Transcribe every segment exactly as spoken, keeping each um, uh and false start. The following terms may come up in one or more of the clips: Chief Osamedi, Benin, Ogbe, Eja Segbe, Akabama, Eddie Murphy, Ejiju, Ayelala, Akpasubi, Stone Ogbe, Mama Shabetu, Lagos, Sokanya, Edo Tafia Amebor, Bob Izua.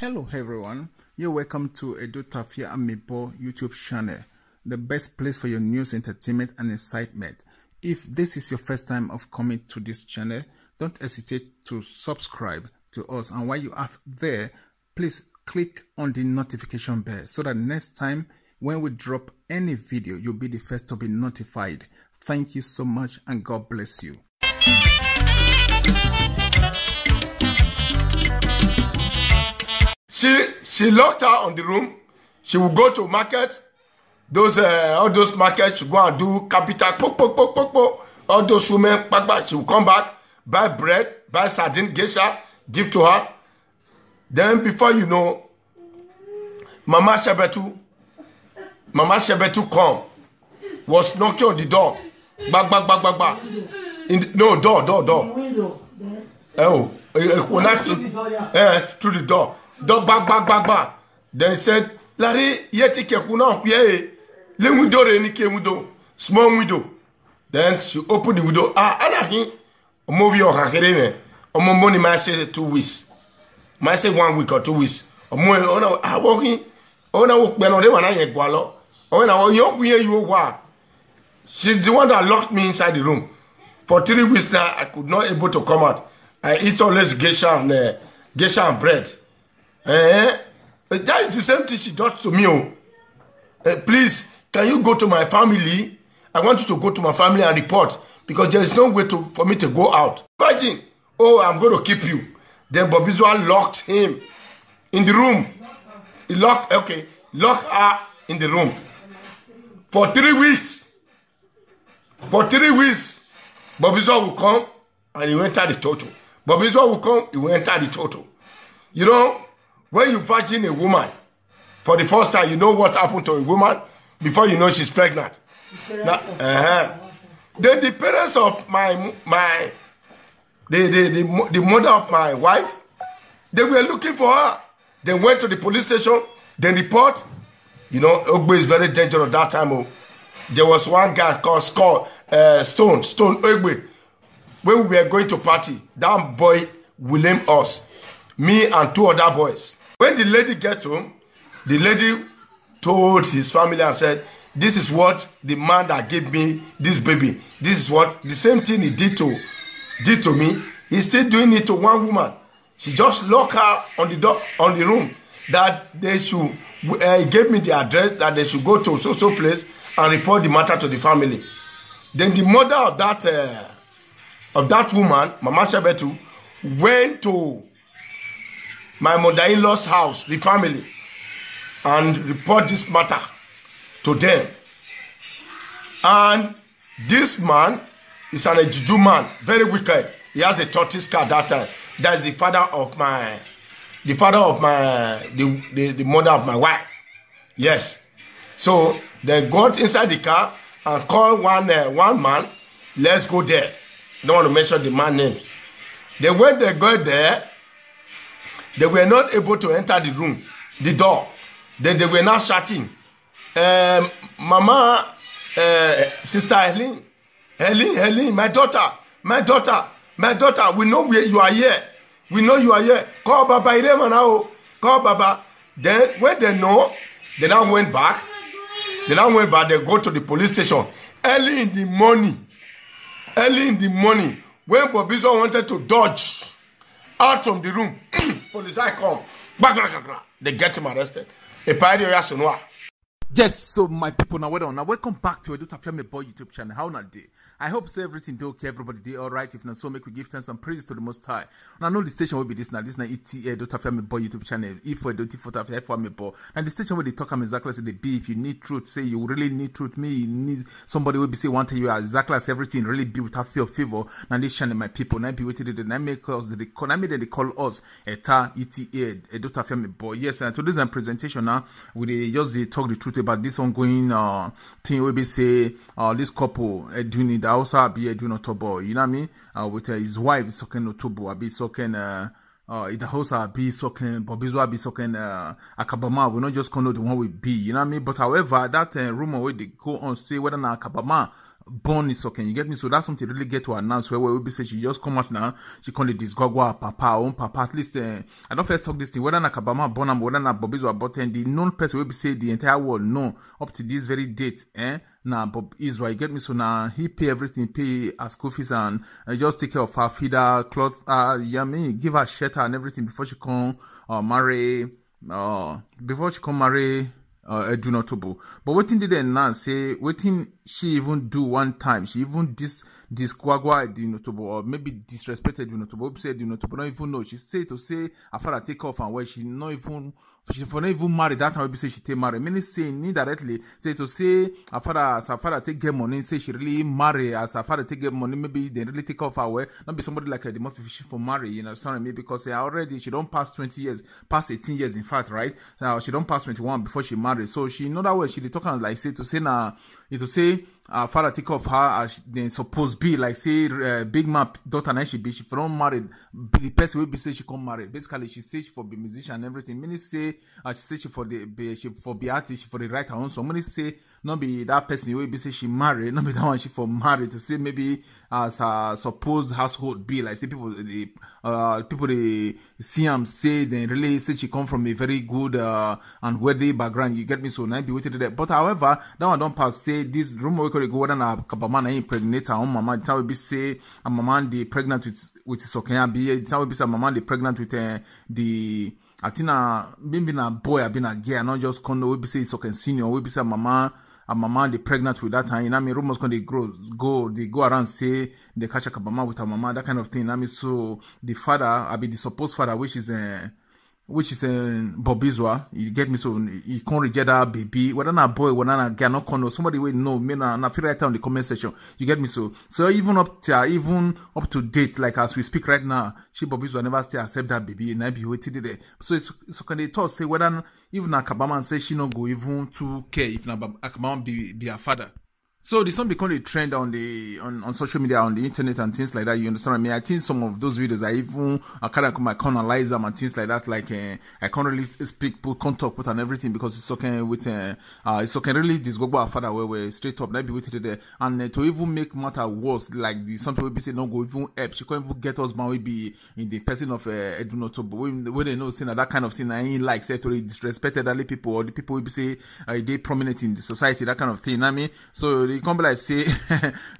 Hello everyone, you're welcome to Edo Tafia Amebor YouTube channel, the best place for your news, entertainment and excitement. If this is your first time of coming to this channel, don't hesitate to subscribe to us, and while you are there, please click on the notification bell so that next time when we drop any video, you'll be the first to be notified. Thank you so much and God bless you. She, she locked her on the room. She will go to market. Those uh, all those markets, she go and do capital. Pok, pok, pok, pok, pok. All those women, back, back. She will come back, buy bread, buy sardine, geisha, give to her. Then before you know, Mama Shabetu, Mama Shabetu come, was knocking on the door. Back, back, back, back, back. In the, no, door, door, door. Window. Oh, through the door. Dog back, back, back, back. Then said, Larry, yet take a kuna, yea, little window, any came window, small window. Then she opened the window. Ah, Anahi, a movie or Hakarene, a money, my say two weeks. My say one week or two weeks. A more on our walking, on our walk, when I had Gualo, on our young year you were. She's the one that locked me inside the room. For three weeks now, I could not able to come out. I eat always geisha and, uh, geisha and bread. Eh, that is the same thing she does to me. Oh, eh, please, can you go to my family? I want you to go to my family and report, because there is no way to for me to go out. Virgin, oh, I'm going to keep you. Then Bob Izua locked him in the room. He locked, okay, locked her in the room for three weeks. For three weeks, Bob Izua will come and he will enter the total. Bob Izua will come, he will enter the total. You know. When you virgin a woman for the first time, you know what happened to a woman before you know she's pregnant. The now, uh-huh. Then the parents of my my the, the, the, the mother of my wife, they were looking for her. They went to the police station, they report. You know, Ogbe is very dangerous that time. Oh. There was one guy called Scott, uh, Stone, Stone Ogbe. When we were going to party, that boy will name us. Me and two other boys. When the lady gets home, the lady told his family and said, this is what the man that gave me this baby, this is what, the same thing he did to, did to me, he's still doing it to one woman. She just locked her on the door, on the room, that they should, uh, he gave me the address, that they should go to so-so place and report the matter to the family. Then the mother of that, uh, of that woman, Mama Shabetu, went to my mother-in-law's house, the family, and report this matter to them. And this man is an Ejiju man, very wicked. He has a tortoise car that time. That is the father of my, the father of my, the, the, the mother of my wife. Yes. So they got inside the car and called one, uh, one man, let's go there. Don't want to mention the man's name. They went, they got there. They were not able to enter the room, the door. Then they were now shouting, um, Mama, uh, Sister Helen, Helen, Helen, my daughter, my daughter, my daughter, we know you are here. We know you are here. Call Baba Irema now. Call Baba. Then when they know, they now went back. They now went back, they go to the police station. Early in the morning, early in the morning, when Bob Izua wanted to dodge out from the room, police I come. They get him arrested. Yes, so my people, now wait on. Now welcome back to Edo Tafia Amebor YouTube channel. How not day? I hope so everything do okay, everybody do all right. If not, so make we give thanks and praise to the Most High. Now I know the station will be this now. This now it Edo Tafia Amebor YouTube channel. If we do T for Tafia for Amebor, and the station where they talk I'm exactly as they be. If you need truth, say you really need truth. Me, you need somebody will be say one thing you are exactly as everything really be without fear of favor. Now this channel, my people, now be waiting. They make us. They call. I they call us Eta it Edo Tafia Amebor. Yes, and today's presentation now we just they talk the truth about this ongoing uh, thing. We be say uh, this couple uh, doing it. I also be doing October, you know what I mean? Uh, with uh, his wife, soaking October, I be soaking, uh, uh, it also be soaking, Bob Izua be soaking, uh, Akabama, we not just gonna know the one we be, you know what I mean? But however, that uh, rumor where they go on say whether not Akabama born is okay, you get me? So that's something really get to announce where we'll be saying she just come out now. She call it this gogwa papa, her own papa. At least uh, I don't first talk this thing. Whether na Kabama born am, whether na Bob Izua born, and the known person will be say the entire world no up to this very date. Eh, now Bob Izua, you get me? So now he pay everything, pay her school fees and uh, just take care of her, feed her, cloth, uh, you know I mean, give her shelter and everything before she come uh, marry. Uh, before she come marry. Uh, I do not trouble. But what thing did they announce? Say what thing she even do one time? She even dis dis kwagwa do not trouble, or maybe disrespected do not trouble. Say do not trouble. Not even know. She say to say her father take off and where she not even she for not even marry that time. We say she take marry. Many say indirectly say to say her father as her father take get money. Say she really marry as her father take get money. Maybe they really take off her way. Not be somebody like her. They must be fishing for marry. You know, sorry me because say already she don't pass twenty years, pass eighteen years in fact, right? Now she don't pass twenty one before she marry. So she know that way she dey talk am like say to say na is to say her father take off her as they supposed be like say uh, big man daughter na she be she for don marry the person wey be say she come marry basically she say she for be musician and everything many say uh, she say she for the be she for be artist she for the writer own so many say not be that person wey be say she marry not be that one she for marry to say maybe as her supposed household be like say people the uh, people they see am say they really say she come from a very good uh, and wealthy background you get me so na be waited there but however that one don pass say this rumor wey go go whether na Kabama na impregnate her own mama the time we be say her mama dey pregnant with with Sokanya be the time we be say her mama dey pregnant with uh, the I think na maybe na boy I been a girl not just condo we be say Sokan senior we be say mama and mama they pregnant with that time, you know I mean rumors can they grow go they go around say they catch a Kabama with her mama, that kind of thing. You know I mean so the father, I be the supposed father which is a which is a Bob Izua, you get me so you can't reject that baby. Whether not boy, whether not girl, not condo, somebody will know me na na feel right down in the comment section. You get me so so even up to even up to date, like as we speak right now, she Bob Izua never still accept that baby and I be waiting there. So it's so can they talk say whether even na Kabama say she no go even to care if na Kabama be be her father. So this one become a trend on the on, on social media, on the internet and things like that. You understand what I mean? I think some of those videos I even I kind of I can't analyze them and things like that. Like uh, I can't really speak, put can't talk, put and everything because it's okay with uh, uh it's okay really this go our father where we're straight up. Let be waited there and uh, to even make matter worse, like the something will be say no go even help. She can't even get us man will be in the person of uh, Edo Tafia. When they know saying that, that kind of thing I ain't like say to disrespected early people or the people will be say uh, they prominent in the society that kind of thing. I mean so. They come like say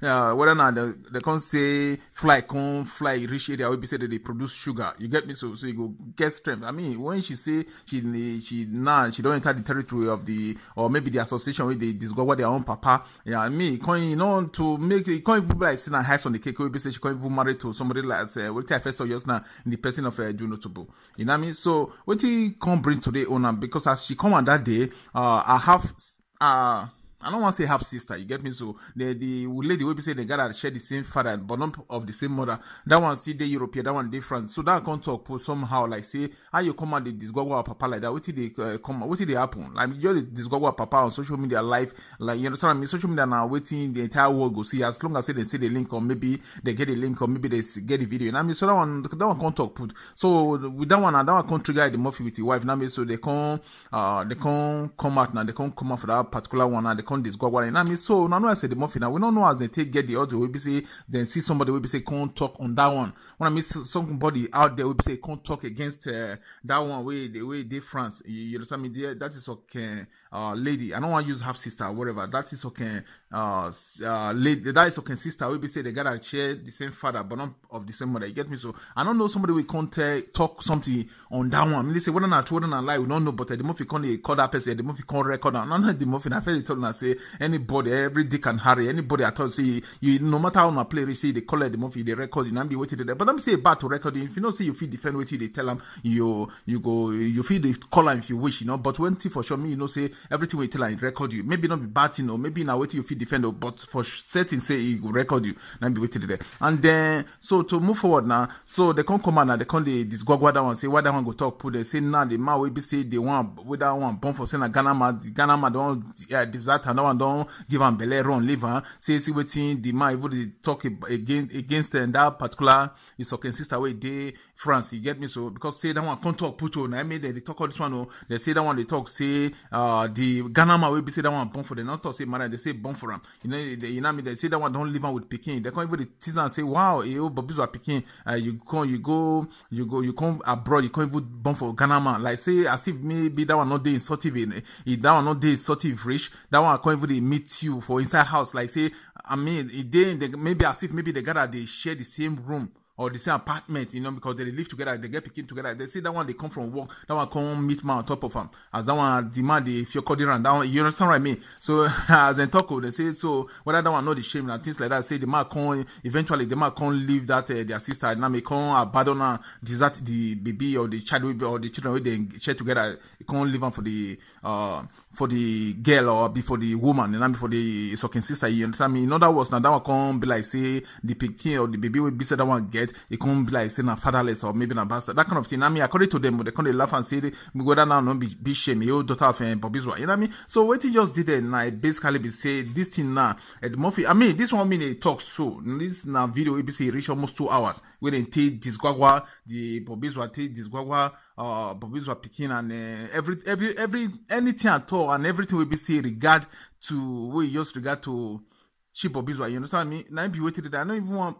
uh, whether not they, they can't say fly come fly rich area will be said that they produce sugar. You get me? So so you go get strength. I mean when she say she she nah she don't enter the territory of the or maybe the association where they discover their own papa. Yeah, I mean can't you know to make it can't even like sitting highs on the cake will be say she can't even marry to somebody like say what I first saw just now in the person of uh, Edo Tafia. You know what I mean? So what he come bring today owner because as she come on that day uh I have uh I don't want to say half sister, you get me? So the the lady will be saying they gotta share the same father but not of the same mother. That one still the European, that one different. So that can't talk somehow like say how you come and they discover papa like that. What did they uh, come? What did they happen? Like just discover papa on social media live. Like you understand? I mean, social media now waiting the entire world go see as long as they see the link or maybe they get the link or maybe they get the video. And I mean, so that one that one can't talk put. So with that one, that one can't trigger the Murphy with the wife. I mean, so they can't uh they can't come out now. They can't come out for that particular one and they can't this go what I mean so now I said the muffin now we don't know as they take get the audio will be say then see somebody will be say can't talk on that one when I mean somebody out there will be say can't talk against uh, that one way the way they France you, you understand me there that is okay uh lady I don't want to use half sister whatever that is okay uh uh lady that is okay sister will be say they gotta share the same father but not of the same mother you get me so I don't know somebody will can't uh, talk something on that one I mean they say whether not whether not lie we don't know but uh, the muffin can't call that person the muffin can't record and not the muffin I feel it say anybody every dick and Harry anybody at all say you no matter how my player say they call it the movie they record it and be waiting there but I'm say bad to recording if you know say you feel defend what they tell them you you go you feel the call if you wish you know but one thing for sure me you know say everything we tell and record you maybe not be batting or maybe now wait you feel defend or but for certain say you go record you and be waiting there and then so to move forward now so they can't come out now they can't they this go that one say why that one go talk put they say now nah, the man will be say they want with that one bomb for saying a Ghana man Ghana man don't yeah desire that and now and don't give him belly run leave her. Say see waiting the man even they talk again against and that particular is okay sister way day France, you get me? So because say that one can't talk put on I mean they talk all this one oh, they say that one they talk say uh the Ghana man will be say that one bomb for them, not talk say marriage, they say bomb for them. You know they, you know I mean they say that one don't leave her with Peking. They can't even the teaser and say wow you Bob Izua Peking uh, you come you go you go you come abroad you can't even bomb for Ghana man. Like say as if maybe that one not there in sortive in it that one not there in sortive rich that one I can't even they meet you for inside house like say I mean it then they maybe as if maybe they gather they share the same room or the same apartment, you know, because they live together, they get picking together. They say that one they come from work, that one come meet man on top of them. As that one demand the if you're coding around, that one you understand what I mean. So as in talk, they say so whether that one know the shame and things like that. Say the man come eventually the man can't leave that uh, their sister and now may come abandon her, desert the baby or the child or the children they share together. They can't leave them for the uh for the girl or before the woman and not for the sucking sister. You understand me? In other words, now that one come be like say the picking or the baby will be said that one get. It can't be like saying a fatherless or maybe a bastard, that kind of thing. I mean, according to them, they can't laugh and say, whether now, no be, be shame, your daughter of Bob Izua, you know what I mean? So, what he just did, and I basically be say this thing now, at Murphy, I mean, this one minute talk so. This now video, it be reach almost two hours. We didn't take this guagua, the Bob Izua, take this guagua. Uh, Bob Izua picking and uh, every every every anything at all, and everything will be say regard to we just regard to Chief Bob Izua. You understand me? Now I be waiting. I don't even want.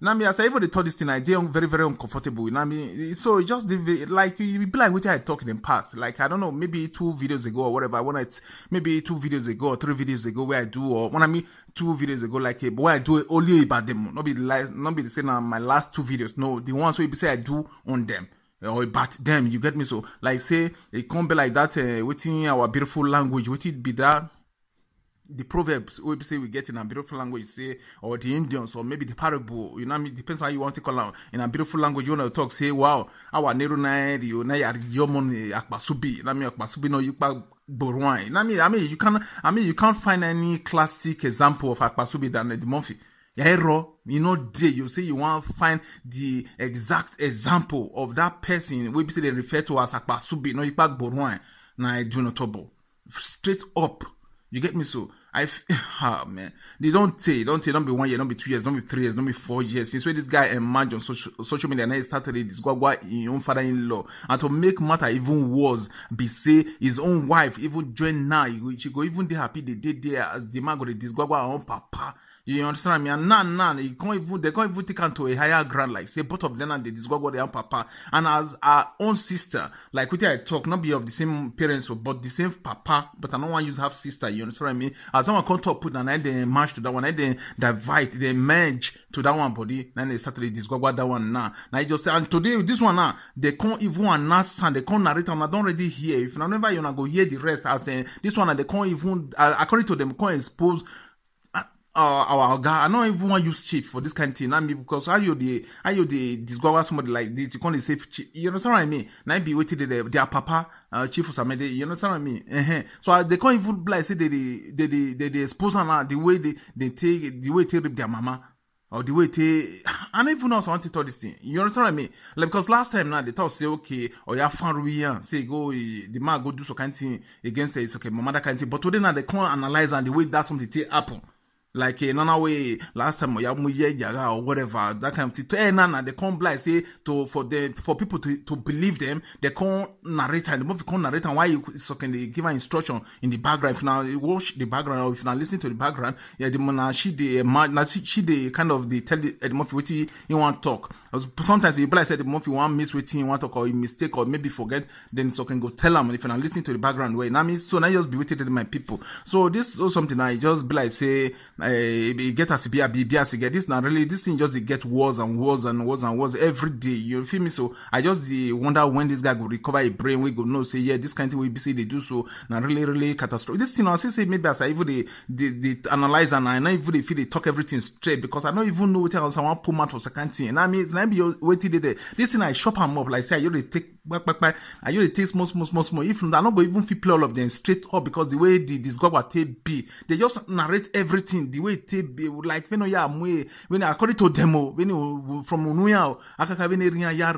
Now me as I even they told this thing, I did very very uncomfortable. Now me so it just like you be like what I talked in the past. Like I don't know, maybe two videos ago or whatever. When it's maybe two videos ago or three videos ago where I do or when I mean two videos ago like but where I do it only about them. Not be like not be the same on my last two videos. No, the ones where you say I do on them. Or about them, you get me? So like say it can't be like that uh, within our beautiful language, would it be that? The proverbs we say we get in a beautiful language, say, or the Indians, or maybe the parable, you know what I mean? Depends on how you want to call out. In a beautiful language, you want to talk, say, wow, our Nero Nai, you know, your money, Akbasubi, you know what I mean? Akbasubi, no, you Borwine. You know what I mean? You can't, I mean, you can't find any classic example of Akbasubi than the Murphy. Hero, you know, day you say you want to find the exact example of that person, we say they refer to as Akbasubi, no, you pack Borwine, I do not trouble. Straight up. You get me? So I, ah, man, they don't say, don't say, don't be one year, don't be two years, don't be three years, don't be four years. Since when this guy emerged on social, social media and he started this guagua in his own father-in-law. And to make matter even worse, be say his own wife, even join now, she go even they happy they did there as the man go this guagua on papa. You understand me? And nah, nah, they can't even, they can't even take him to a higher ground, like say both of them and they discover their own papa. And as our own sister, like with I talk, not be of the same parents, but the same papa, but I don't want you to have sister, you understand what I mean? As someone can't talk, put an end they match to that one, and then divide, they merge to that one body, then they start to discover that one now. Now you just say, and today this one now, they can't even announce and they can't narrate, and I don't already hear. If you never you go hear the rest, as uh, this one, and they can't even, uh, according to them, can't expose. Uh, our guy, I don't even want to use chief for this kind of thing. I mean, because are you the, are you the discover somebody like this? You can't say chief. You understand what I mean? Now be waiting their their papa, uh, Chief Osamedi. You understand what I mean? Uh -huh. So uh, they can't even like say they they they they, they expose her now, the way they they take the way they rape their mama. Or the way they, I don't even know how someone to tell this thing. You understand what I mean? Like, because last time now, they thought, say, okay, or you have fun, say, go, the man go do some kind of thing against it, okay, mama, that kind of thing. But today now, they can't analyze and the way that something they happen. Like eh, nana way last time or whatever that kind of thing. To eh, nana they come like say to for the for people to, to believe them they can't narrate and the movie can't narrate and why you so can they give an instruction in the background if now you watch the background or if now listen to the background yeah the mona she the man she the kind of the tell the movie what you want to talk sometimes the like said the movie one miss waiting you want to call a mistake or maybe forget then so can go tell them if you're not listening to the background way now me so now just be waiting my people so this or something I just be like say. Uh, get as be as get this now really this thing just get worse and worse and worse and worse every day. You feel me? So I just uh, wonder when this guy will recover a brain. We go no say yeah this kind of thing we be say they do so now really really catastrophic. This thing I say say maybe as I even they they, they analyze and I not even they feel they talk everything straight because I don't even know what else I want to pull out for second thing. And I mean it's not be waiting there. This thing I shop them up like say you really take. I only take small, small, small, small. If not, I'm not going to even play all of them straight up because the way the this God will take be, they just narrate everything the way it be. Like when you are when according to demo, when you from Unuya, Akaka when you yar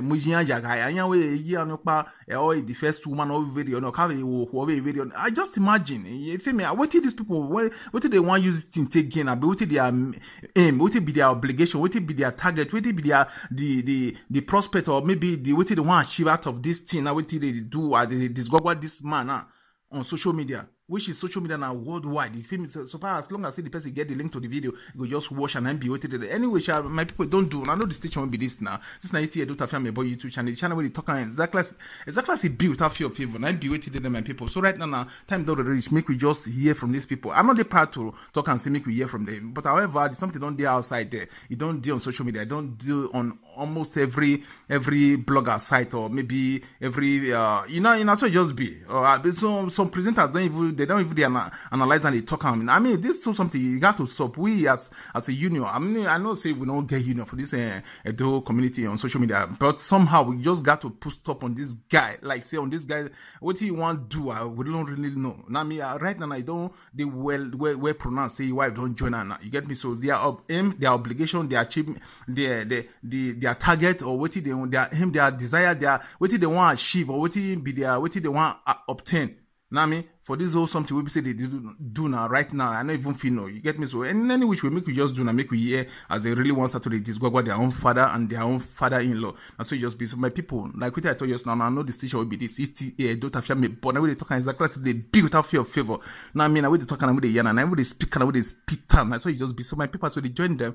Mujian Yagai, I way year no pa or the first woman or video no cave or video. I just imagine. If me, what did these people? What did they want use it in take gain? What did their aim? What did be their obligation? What did be their target? What did be their the the the prospect or maybe the way they want to achieve out of this thing, what did they do? What did they discover this man uh, on social media, which is social media now worldwide? The film is so far as long as the person get the link to the video, you go just watch and then be waited. Anyway, my people don't do. I know the station won't be this now. This now it's Edo Tafia Amebor YouTube channel. The channel where they talk exactly exactly as it built after your people. I be waited my people. So right now, now time don't reach. Make we just hear from these people. I'm not the part to talk and say make we hear from them. But however, something don't do outside there. You don't do on social media. You don't do on almost every every blogger site or maybe every uh, you know you know so just be. Uh, some some presenters don't even. They don't even ana analyze and they talk. I mean, I mean, this is so something you got to stop. We as as a union, I mean, I know say we don't get union for this uh, Edo community on social media, but somehow we just got to put stop on this guy. Like say on this guy, what he want to do, I we don't really know. Now me uh, right now I don't. They well well, well pronounced say why don't join now. You get me? So their aim, their obligation, their achievement, their the the their target or what he they want, their aim, their desire, their what he they want to achieve or what he be their what he they want to obtain. Now me. For this whole something we be say they do, do now, right now, I don't even feel no. You get me? So, in any which way, make we just do now, make we hear as they really want Saturday, this God, their own father and their own father-in-law. And so, you just be, so my people, like what I told you just now, I know this teacher will be this, it's Edo Tafia Amebor, but now we talk exactly they be without fear of favor. Now, I mean, I will talk and I will yarn and I will speak and I will spit time. And so, you just be, so my people, so they join them.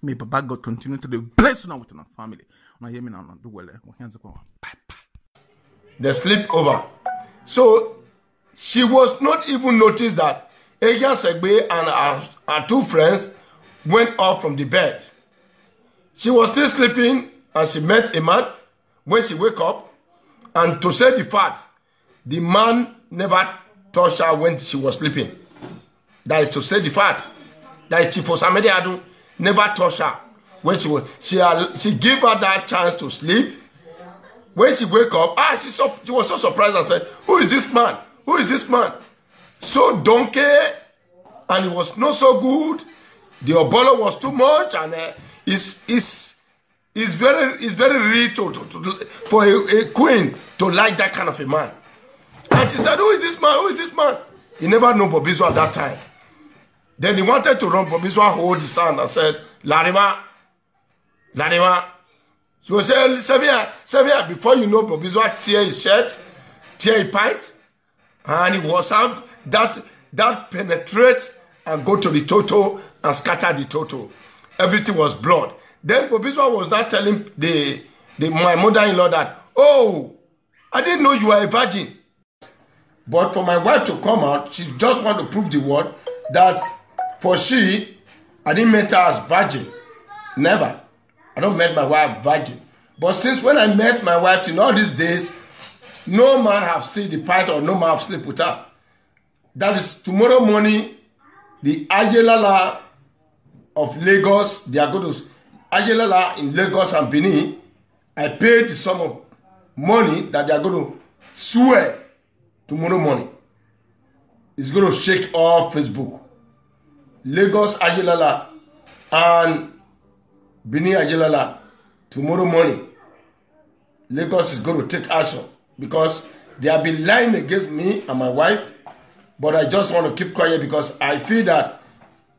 May Baba God continue to the bless you now with your family. Now, hear me now, do well. The sleepover. So, she was not even noticed that Eja Segbe and her, her two friends went off from the bed. She was still sleeping and she met a man when she woke up. And to say the fact, the man never touched her when she was sleeping. That is to say the fact that Chief Osamedi Adu never touched her when she was. She, she gave her that chance to sleep. When she woke up, ah, she, so, she was so surprised and said, "Who is this man? Who is this man?" So donkey, and it was not so good. The Obolo was too much, and uh, it's, it's, it's very it's very rare to, to, to, for a, a queen to like that kind of a man. And she said, "Who is this man? Who is this man?" He never knew Bob Izua at that time. Then he wanted to run. Bob Izua hold his hand and said, "Larima, Larima." So say, "Sevia, Sevia." Before you know, Bob Izua tear his shirt, tear his pint. And it was out that that penetrates and go to the toto and scatter the toto. Everything was blood. Then Bob Izua was not telling the, the my mother-in-law that, "Oh, I didn't know you were a virgin." But for my wife to come out, she just want to prove the word that for she, I didn't meet her as virgin. Never. I don't met my wife virgin. But since when I met my wife in all these days, no man have seen the pint or no man have slept with her. That is tomorrow morning, the Ayelala of Lagos, they are going to Ayelala in Lagos and Benin. I paid the sum of money that they are going to swear tomorrow morning. It's going to shake all Facebook. Lagos Ayelala and Benin Ayelala tomorrow morning. Lagos is going to take action. Because they have been lying against me and my wife, but I just want to keep quiet because I feel that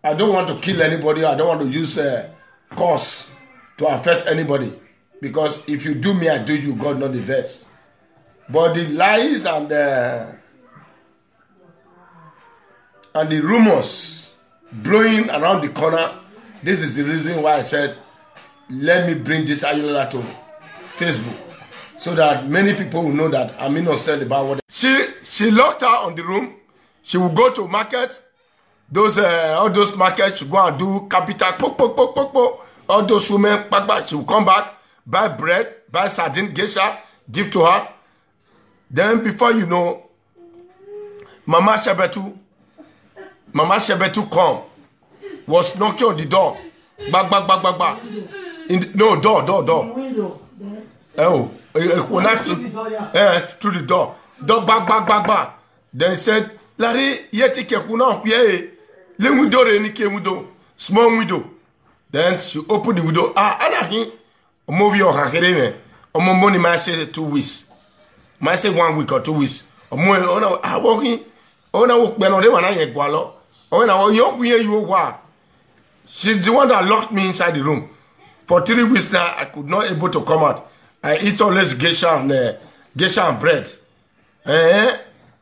I don't want to kill anybody. I don't want to use a curse to affect anybody. Because if you do me, I do you. God knows the best. But the lies and the, and the rumors blowing around the corner, this is the reason why I said, let me bring this Ayelala to Facebook. So that many people will know that I'm innocent about what she she locked her on the room. She will go to market. Those uh, all those markets, she go and do capital. Pok, pok, pok, pok, pok. All those women, back, back. She will come back, buy bread, buy sardine, geisha, give to her. Then before you know, Mama Shabetu, Mama Shabetu come, was knocking on the door. Back, back, back, back, back. In the, no door, door, door. Oh, to the door. Dog back, back, back, back. Then said, Larry, yet take a kuna, yea, Lemudo, any came window, small window. Then she opened the window. Ah, Anahi, a movie or Hakerene, or Momoni, my say two weeks. My say one week or two weeks. A more on our walking, on our walk, when I had Gualo, on our young, where you were. She's the one that locked me inside the room. For three weeks now, I could not able to come out. I eat always geisha and, uh, geisha and bread. Eh?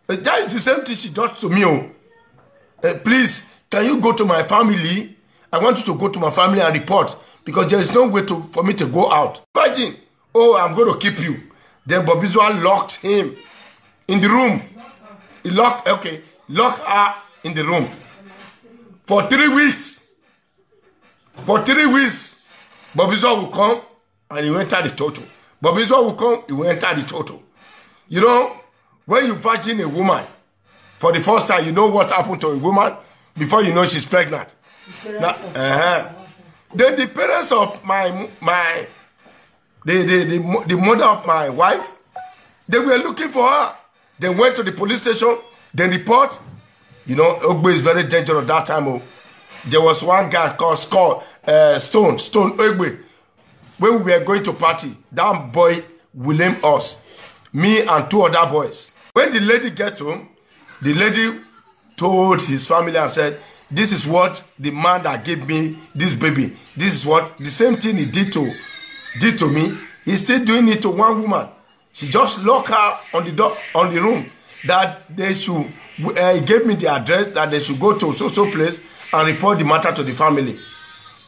That is the same thing she does to me. Uh, please, can you go to my family? I want you to go to my family and report because there is no way to, for me to go out. Imagine, oh, I'm going to keep you. Then Bob Izua locked him in the room. He locked, okay, locked her in the room for three weeks. For three weeks, Bob Izua will come and he will enter the total. Bob Izua will come, he will enter the total. You know, when you virgin a woman for the first time, you know what happened to a woman before you know she's pregnant. Now, uh-huh. Then the parents of my my the, the the the mother of my wife, they were looking for her. They went to the police station. They report. You know, Ogbe is very dangerous that time. Oh, there was one guy called Scott, uh, Stone Stone Ogbe. When we were going to party, that boy blamed us, me and two other boys. When the lady get home, the lady told his family and said, this is what the man that gave me this baby, this is what, the same thing he did to, did to me, he's still doing it to one woman. She just locked her on the door, on the room, that they should, uh, he gave me the address, that they should go to social place and report the matter to the family.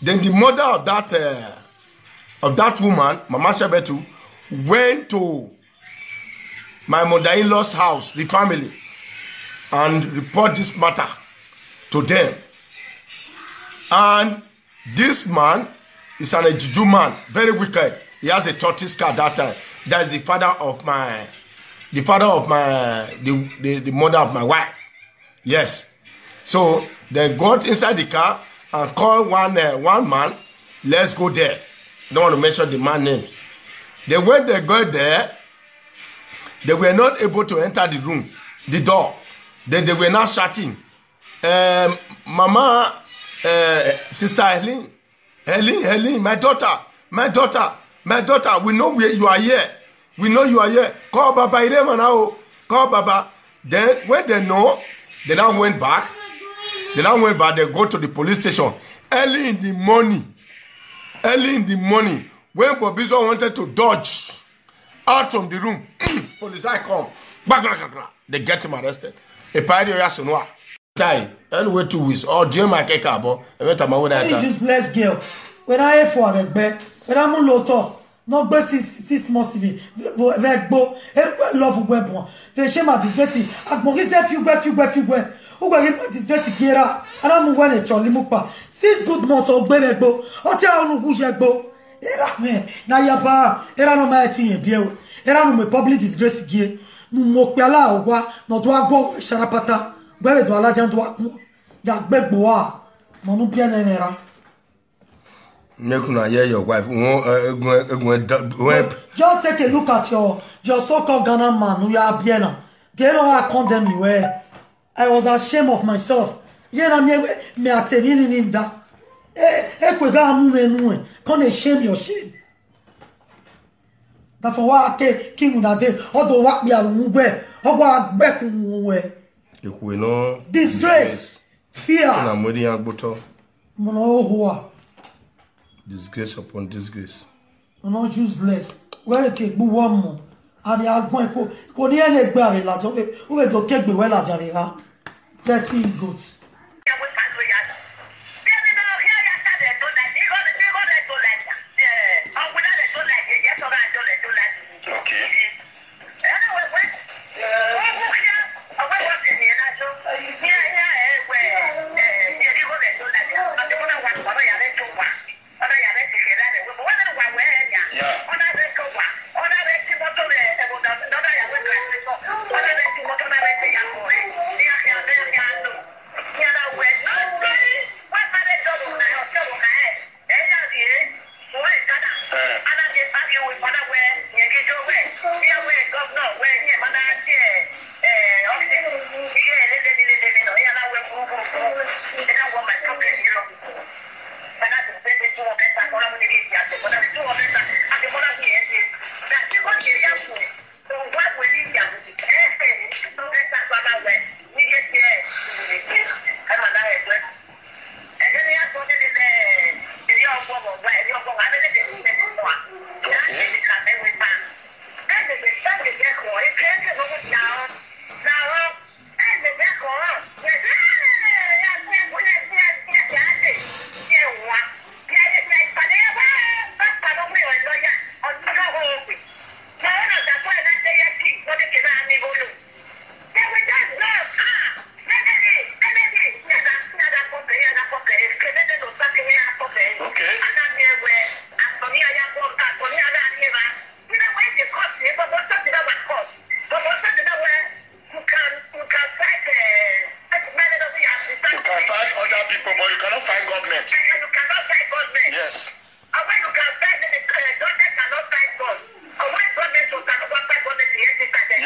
Then the mother of that, uh, of that woman, Mama Shabetu, went to my mother-in-law's house, the family, and report this matter to them. And this man is an Ejiju man, very wicked. He has a tortoise car that time. That is the father of my, the father of my, the, the, the mother of my wife. Yes. So they got inside the car and called one, uh, one man, let's go there. I don't want to mention the man's name. Then when they got there, they were not able to enter the room, the door. Then they were now shouting, Um, Mama, uh, Sister Helen, Helen, Helen, my daughter, my daughter, my daughter, we know we, you are here. We know you are here. Call Baba Irema now. Call Baba. Then, when they know, they now went back. They now went back. They go to the police station. Early in the morning, early in the morning, when Bob Izua wanted to dodge out from the room, police I come. They get him arrested. A party reaction. Time anyway two weeks or during my cake about went my way that useless girl when I for a back when I'm a lot not best six months in that book and love web one the shame of disgusting at Maurice a few breath you breath you were who were him disgusting here and I'm one at Charlie Mupa six good months of better go or tell who's your go era me na yaba era no my team here era no my public disgrace gear no more pala or what not one go sharapata. Where do I do I go? That big boy, Manupian and Era. Nakuna, yeah, your wife. Just take a look at your your so-called Ghana man who are Biena. Biena, I condemn you. I was ashamed of myself. Yena me me atemi ni nda. Eh, eh, kwega amu menu. Can't shame your shame. That's why I take Kimuna day. Although what me a muwe, although I back muwe. Disgrace, fear, disgrace upon disgrace. I'm not useless. Where take one more? And you are going to go near the barrel. Who will take me well at Javira? Thirty goats.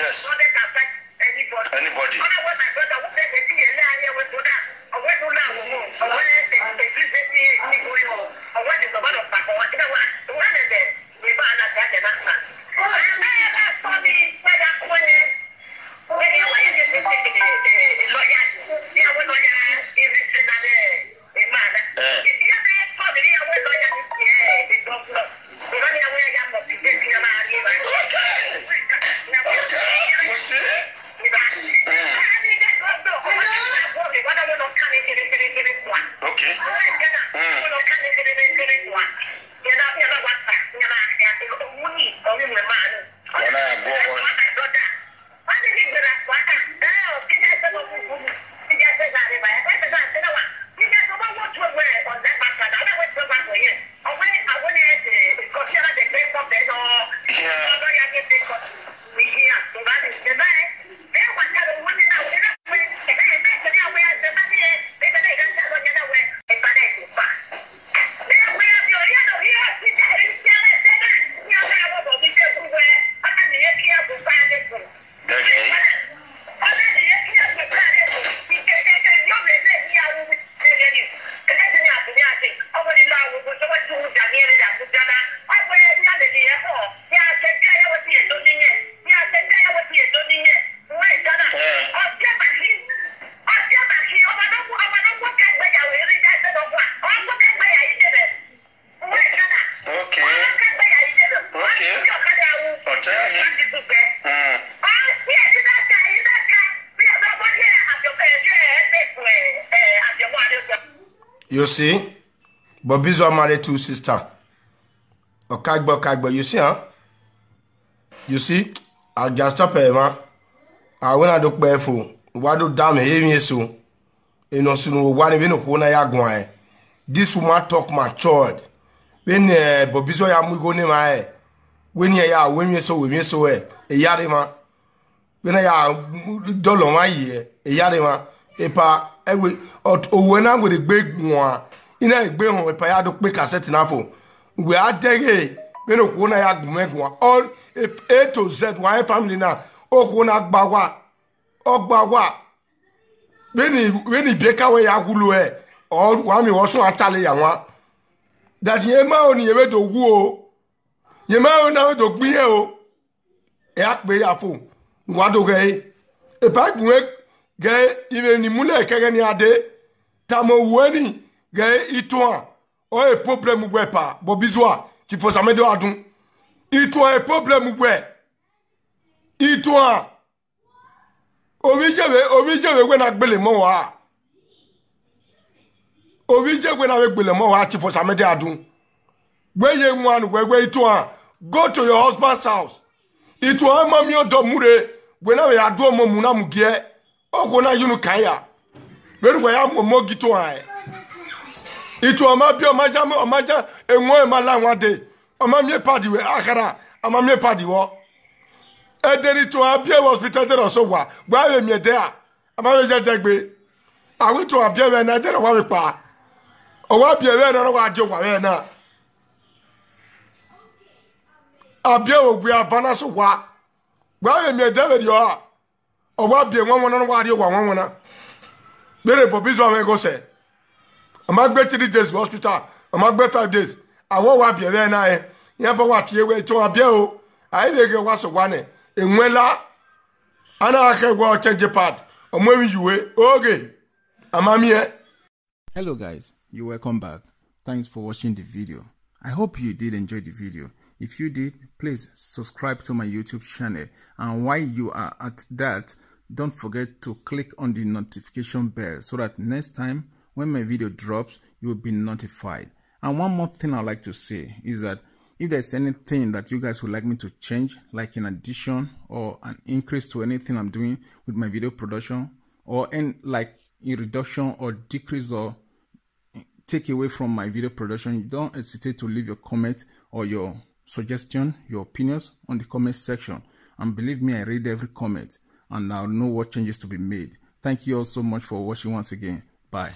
Yes. Not affect anybody. Anybody. Otherwise, my brother would say that he was to that. I went to now. I went to the Christian. I went to the one of Paco. I went one of them. We found that that and that. Oh, I saw me when I went in. When you were in the lawyer, you were lawyer. Is it that a man? If you have a family, I was lawyer. It's a problem. We're going to have to get your money. You see? Mm. Okay. You see, Bob Izua married two sisters. Okagbo, Okagbo, you see, huh? You see, I just stop here, man. I want to do careful. What do damn heavy so? You know, so one even Okona Yagwan. This woman talk matured. When Bob Izua ya mu go ni ma, when ya ya when so when so eh, yare ma. When ya do long ma ye, yare ma. Epa. I will, when I'm with a big one, in a big one, if I had to pick a set enough for, we are taking when I had to make one, all A to Z, one family now, oh, one at Bawa, oh, Bawa, many, many break away, I will, all one also at Talia, that ye moan ye went to woo, ye moan out of Bio, Yak Bayafo, what okay, a pack work. Gay, even the Mule Kaganyade, Tamo Weni, Gay Itoa, or a problem wepa, Bob Izua, Chief Osamedi Adun. Itoa a problem we Itoa Ovijave, Ovijave when I Billy Moa Ovijave when I Billy Moa, Chief Osamedi Adun. Where you want, where we Itoa, go to your husband's house. Itoa Mamio Domure, when I had Domo Munamugie. Oh, now you know Kaya. Very well, I'm more guitar. It will not be a major, a major, and more in my land one day. A mammy party with Akara, a mammy party war. And then it will appear hospital or so. Why am I there? A manager Dagby. I went to appear and I didn't want to buy. Oh, I'll be a man and I'll do what I know. I'll be able to be a Vanessa. Why am I there? You are. Oh, what be one one on what you want one? Very popular go say. I'm not better three days hospital. I'm not better five days. I won't want be there now. You have what you wait to appear. I get what's a one. And when la, and I can go change the part. I'm moving you away. Okay. I'm here. Hello, guys. You're welcome back. Thanks for watching the video. I hope you did enjoy the video. If you did, please subscribe to my YouTube channel. And while you are at that, don't forget to click on the notification bell so that next time when my video drops, you will be notified. And one more thing I'd like to say is that if there's anything that you guys would like me to change, like an addition or an increase to anything I'm doing with my video production, or in like a reduction or decrease or take away from my video production, don't hesitate to leave your comment or your suggestion, your opinions on the comment section. And believe me, I read every comment and I'll know what changes to be made. Thank you all so much for watching once again. Bye.